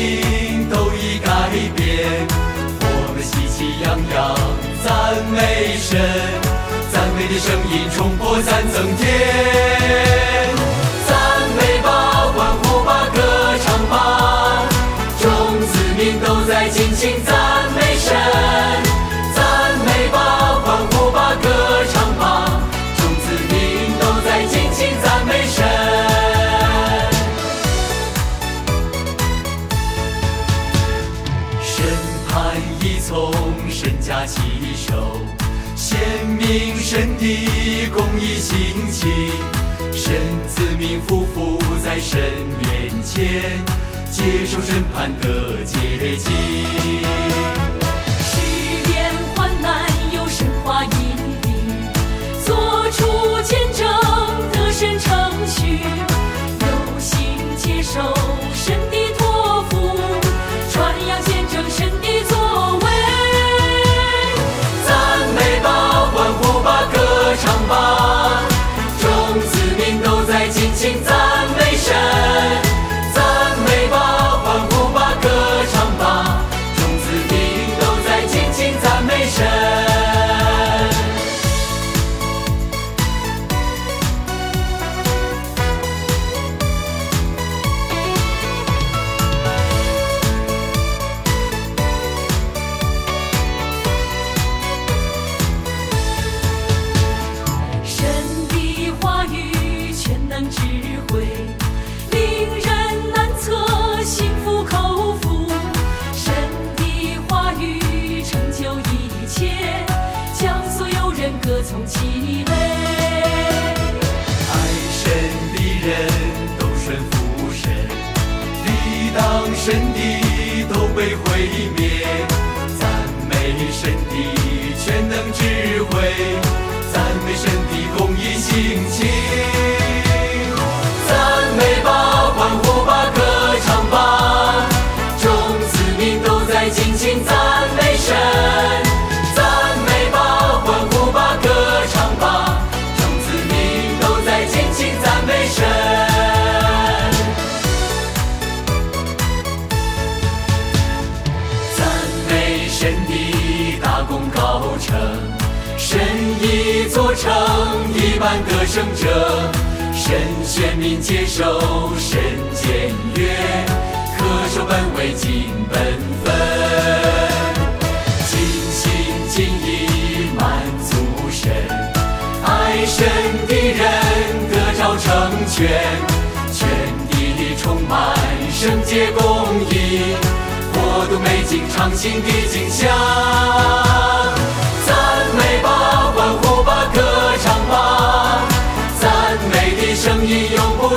心都已改变，我们喜气洋洋赞美神，赞美的声音冲破三层天，赞美吧，欢呼吧，歌唱吧，众子民都在尽情赞美神，赞美吧，欢呼吧，歌唱吧，众子民都在尽情赞美神。 从神家起手，显明神的公义行迹，神子民匍匐在神面前，接受审判的结局。试炼患难有神话引领，做出见证得神承许，有心接受神的托付，传扬见证神的作为。 歌唱吧，众子民都在尽情赞美神，赞美吧，欢呼吧，歌唱吧，众子民都在尽情赞美神。从其类，爱神的人都顺服神，抵挡神的都被毁灭。赞美神的全能智慧，赞美神的公义性情。赞美吧，欢呼吧，歌唱吧，众子民都在尽情赞美神。 神已做成一般得胜者，神选民接受神检阅，恪守本位尽本分，尽心尽意满足神，爱神的人得着成全，全地充满圣洁公义，国度美景常新的景象。 歌唱吧，赞美的声音永不。